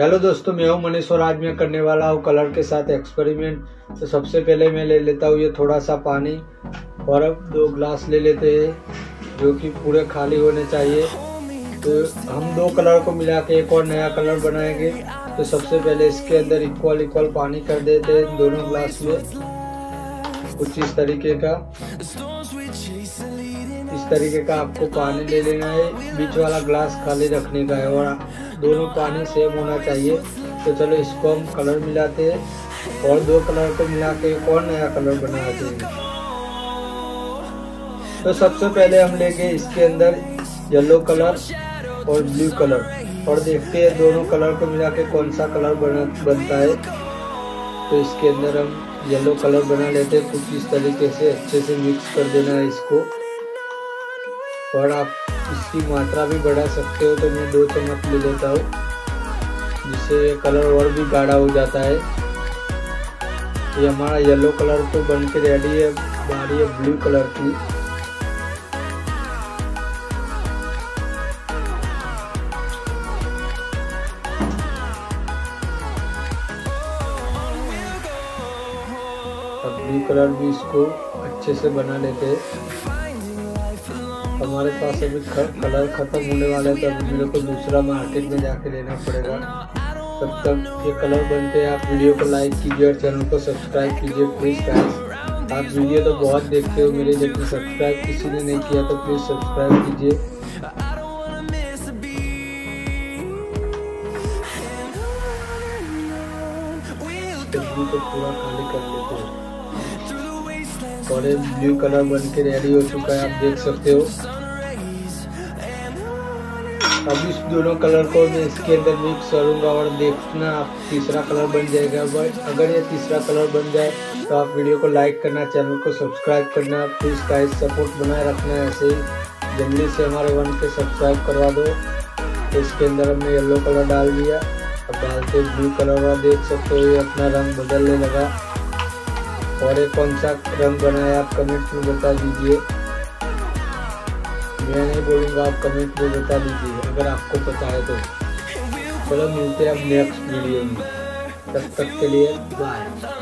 Hello दोस्तों, मैं हूं मनीष और आज मैं करने वाला हूं कलर के साथ एक्सपेरिमेंट। तो सबसे पहले मैं ले लेता हूं ये थोड़ा सा पानी और अब 2 ग्लास ले लेते हैं जो कि पूरे खाली होने चाहिए। तो हम 2 कलर को मिला के एक और नया कलर बनाएंगे। तो सबसे पहले इसके अंदर इक्वल पानी कर देते हैं दोनों ग्लास में, कुछ इस तरीके का। आपको पानी ले लेना है, बीच वाला ग्लास खाली रखने का है और दोनों पानी सेम होना चाहिए। तो चलो इसको हम कलर मिलाते हैं और 2 कलर को मिला के एक और नया कलर बनाते हैं। तो सबसे पहले हम लेंगे इसके अंदर येलो कलर और ब्लू कलर और देखते हैं दोनों कलर को मिला के कौन सा कलर बनता है। तो इसके अंदर हम येलो कलर बना लेते हैं, कुछ इस तरीके से अच्छे से मिक्स कर देना है इसको। और आप इसकी मात्रा भी बढ़ा सकते हो, तो मैं 2 चम्मच ले लेता हूँ जिससे कलर और भी गाढ़ा हो जाता है। ये हमारा येलो कलर तो बन के रेडी है, बारी है ब्लू कलर की। अब ब्लू कलर भी इसको अच्छे से बना लेते हैं। हमारे पास अभी कलर खत्म होने वाला है, तो मेरे को दूसरा मार्केट में जाके लेना पड़ेगा। तब तक ये कलर बनते हैं। आप वीडियो को लाइक कीजिए और चैनल को सब्सक्राइब कीजिए प्लीज़ गाइस। आप वीडियो तो बहुत देखते हो मेरे, लेकिन सब्सक्राइब किसी ने नहीं किया तो प्लीज़ सब्सक्राइब कीजिए। तो पूरा खाली कर लेते हैं और ये ब्लू कलर बन के रेडी हो चुका है, आप देख सकते हो। अब इस दोनों कलर को मैं इसके अंदर मिक्स करूंगा और देखना आप तीसरा कलर बन जाएगा। बट अगर ये तीसरा कलर बन जाए तो आप वीडियो को लाइक करना, चैनल को सब्सक्राइब करना, प्लीज़ का सपोर्ट बनाए रखना। ऐसे ही जल्दी से हमारे 1K सब्सक्राइब करवा दो। तो इसके अंदर हमने येलो कलर डाल दिया, अब डालते ब्लू कलर और देख सकते हो ये अपना रंग बदलने लगा। और ये कौन सा रंग बनाया आप कमेंट में बता दीजिए, मैं नहीं बोलूँगा, आप कमेंट में बता दीजिए अगर आपको पता है तो। चलो मिलते हैं अब नेक्स्ट वीडियो में, तब तक के लिए बाय।